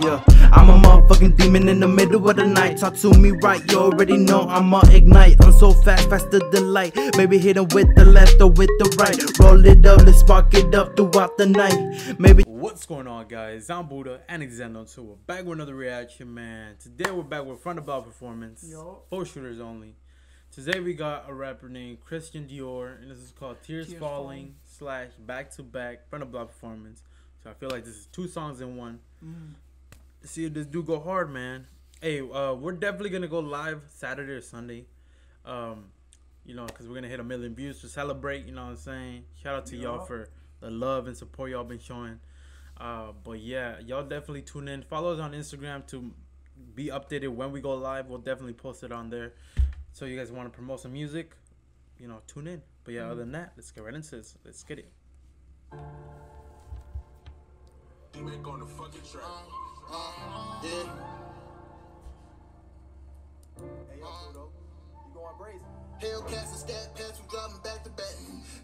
Yeah, I'm a motherfucking demon in the middle of the night. Talk to me right, you already know I'ma ignite. I'm so fast, faster than light. Maybe hit him with the left or with the right. Roll it up, let's spark it up throughout the night. Maybe. What's going on, guys? I'm Buddha and Xzendo, so we're back with another reaction, man. Today we're back with From The Block Performance. Yo. 4-shooters only. Today we got a rapper named Khristian Diorr, and this is called Tears Falling / Back to Back From The Block Performance. So I feel like this is 2 songs in 1. See, this dude go hard, man. Hey, we're definitely gonna go live Saturday or Sunday, you know, because we're gonna hit 1 million views to celebrate, you know what I'm saying? Shout out to y'all for the love and support y'all been showing. But yeah, y'all definitely tune in, follow us on Instagram to be updated when we go live. We'll definitely post it on there. So you guys want to promote some music, you know, tune in. But yeah, other than that, let's get right into this. Let's get it. D-Mate on the fucking track. Yeah. Hey, yo, Budo, you going brazen? Hellcats and scat pats from driving back to back.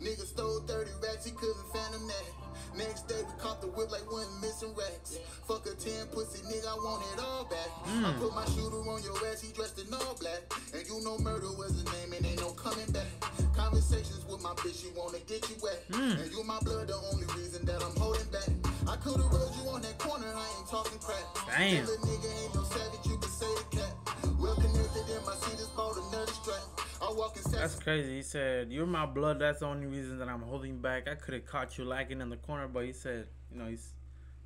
Nigga stole 30 racks, he couldn't find them that. Next day we caught the whip like one missing racks. Fuck a 10 pussy nigga, I want it all back. I put my shooter on your ass, he dressed in all black. And you know murder was the name and ain't no coming back. Conversations with my bitch, she wanna get you wet. And you my blood, the only reason that I'm holding back. I could've rolled you on that corner, I ain't talking crap. Damn. Still a nigga ain't no savage, you can say the cat. Well connected in my seat is called another strap. I walk in. That's crazy. He said, "You're my blood, that's the only reason that I'm holding back. I could've caught you lacking in the corner," but he said, you know, he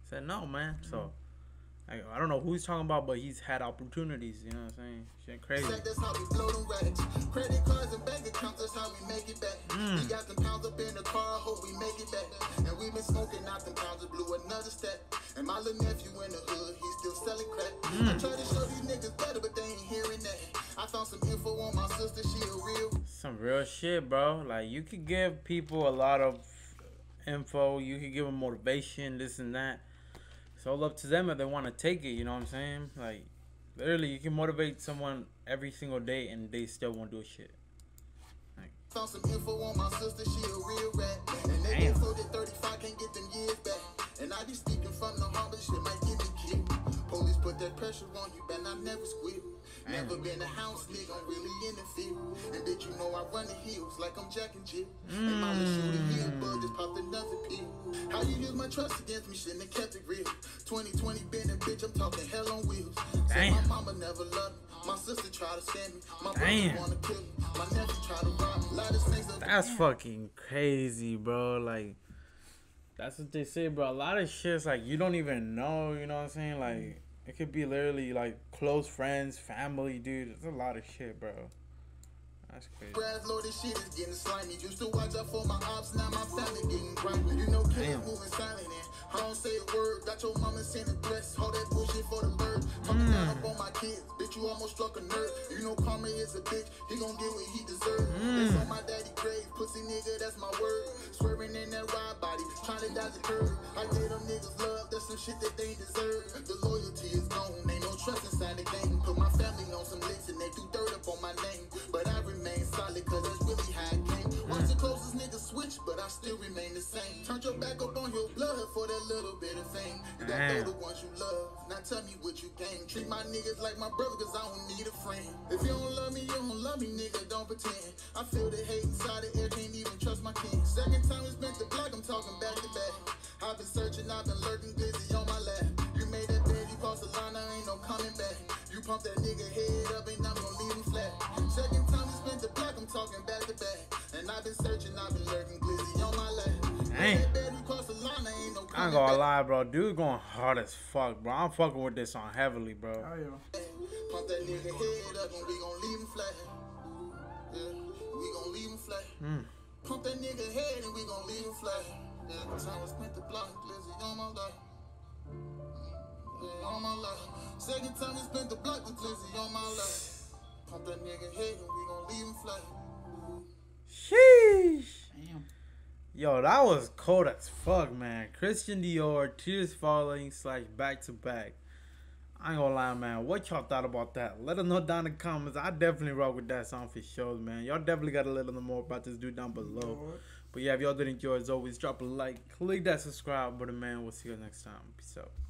said no, man. So I don't know who he's talking about, but he's had opportunities, you know what I'm saying? Shit crazy. That's how we blow them racks. Credit cards and bank accounts, that's how we make it back. We got them pounds up in the car, hope we make it back. And we've been smoking out them pounds of blue, another step. And my little nephew in the hood, he's still selling crack. I try to show these niggas better, but they ain't hearing that. I found some info on my sister, she a real. Some real shit, bro. Like, you could give people a lot of info, you could give them motivation, this and that. It's all up to them if they want to take it, you know what I'm saying? Like, literally, you can motivate someone every single day and they still won't do shit. Like, found some info on my sister, she a real rat. And they get so that 35 can't get them years back. And I be speaking from the heart, but shit might give me kicked. Police put that pressure on you, and I never squeal. Never been a house nigga, I'm really in the field. And bitch, you know I run the hills like I'm Jack and Jill. And my little shooting heel bug just popped another pill. How you use my trust against me, shouldn't have kept it real. 2020 been a bitch, I'm talking hell on wheels. Damn. So my mama never loved me, my sister tried to stand me. My brother wanna kill me, my nephew tried to rob me. A lot of things up. That's fucking crazy, bro. Like, that's what they say, bro. A lot of shit's like you don't even know, you know what I'm saying? Like, it could be literally like close friends, family, dude. It's a lot of shit, bro. That's crazy. Brass loaded shit is getting slimy. Used to watch out for my ops, now my family getting grimy. You know kids moving silent and I don't say a word. Got your mama sending threats, all that bullshit for the bird. Fucking down up on my kids, bitch, you almost struck a nerve. You know karma is a bitch, he gon' get what he deserves. That's on my daddy grave, pussy nigga, that's my word. Swerving in that ride body, trying to dodge the curve. I gave them niggas love, that's some shit that they deserve. The loyalty is gone, ain't no trust inside the game. Put my family on some licks and they do dirt up on my name. But I remain solid, cause that's really how it came. Once the closest nigga switch, but I still remain the same. Turn your back up on your blood for that little bit of fame. You got know the ones you love, now tell me what you gain. Treat my niggas like my brother, cause I don't need a friend. If you don't love me, you don't love me, nigga, don't pretend. I feel the hate inside the air, can't even trust my king. Second time it's been the block, I'm talking back to back. I've been searching, I've been lurking, busy on my lap. You made that bed, you crossed the line, I ain't no coming back. You pump that nigga head up, and I'm gonna leave him flat. Second time it's been the block, I'm talking back to back. And I've been searching, I've been lurking, busy on my lap. Dang. I ain't gonna lie, bro. Dude going hard as fuck, bro. I'm fucking with this song heavily, bro. Oh, yeah. Pump that nigga head up and we gon' leave him flat. Yeah, we gon' leave him flat. Pump that nigga head and we gon' leave him flat. Yeah, time I spent the block, glizzy on my life. Yeah, on my life. Second time I spent the block with glizzy on my life. Pump that nigga head and we gon' leave him flat. Sheesh. Damn. Yo, that was cold as fuck, man. Khristian Diorr, Tears Falling / Back to Back. I ain't gonna lie, man. What y'all thought about that? Let us know down in the comments. I definitely rock with that song for shows, man. Y'all definitely gotta let us know more about this dude down below. But yeah, if y'all did enjoy, as always, drop a like, click that subscribe button, man. We'll see you next time. Peace out.